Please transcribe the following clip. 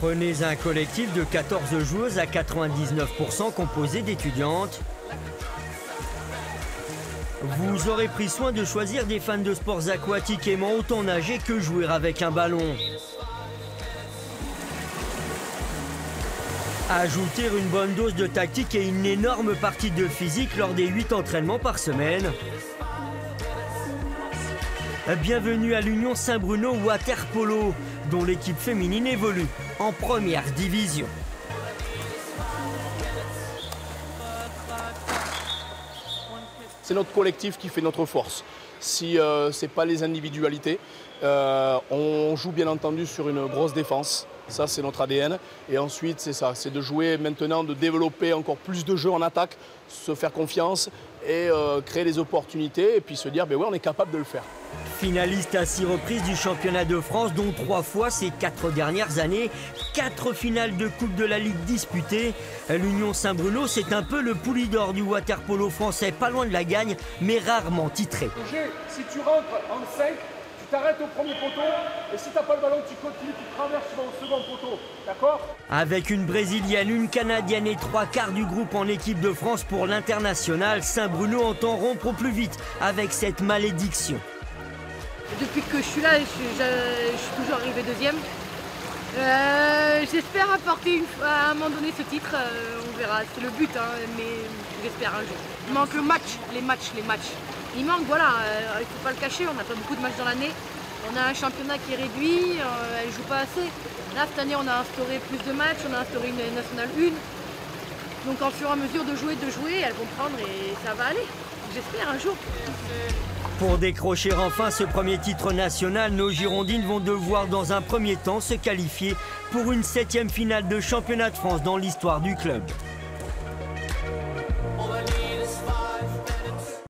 Prenez un collectif de 14 joueuses à 99% composé d'étudiantes. Vous aurez pris soin de choisir des fans de sports aquatiques aimant autant nager que jouer avec un ballon. Ajouter une bonne dose de tactique et une énorme partie de physique lors des 8 entraînements par semaine. Bienvenue à l'Union Saint-Bruno Waterpolo, dont l'équipe féminine évolue en première division. C'est notre collectif qui fait notre force. Si ce n'est pas les individualités, on joue bien entendu sur une grosse défense. Ça, c'est notre ADN. Et ensuite, c'est ça, c'est de jouer maintenant, de développer encore plus de jeux en attaque, se faire confiance et créer des opportunités et puis se dire, ben ouais, on est capable de le faire. Finaliste à 6 reprises du championnat de France, dont 3 fois ces 4 dernières années, 4 finales de Coupe de la Ligue disputées. L'Union Saint-Bruno, c'est un peu le pouli d'or du waterpolo français, pas loin de la gagne, mais rarement titré. Si tu rentres en 5, tu t'arrêtes au premier poteau, et si t'as pas le ballon, tu continues, tu traverses, tu vas au second poteau, d'accord? Avec une Brésilienne, une Canadienne et 3 quarts du groupe en équipe de France pour l'international, Saint-Bruno entend rompre au plus vite avec cette malédiction. Depuis que je suis là, je suis toujours arrivée deuxième. J'espère apporter à un moment donné ce titre, on verra, c'est le but, hein, mais j'espère un jour. Il manque le match, les matchs. Il manque, voilà, il ne faut pas le cacher, on n'a pas beaucoup de matchs dans l'année. On a un championnat qui est réduit, elle ne joue pas assez. Là, cette année, on a instauré plus de matchs, on a instauré une nationale 1. Donc, en fur et à mesure de jouer, elles vont prendre et ça va aller. J'espère un jour. Pour décrocher enfin ce premier titre national, nos Girondines vont devoir dans un premier temps se qualifier pour une 7e finale de championnat de France dans l'histoire du club.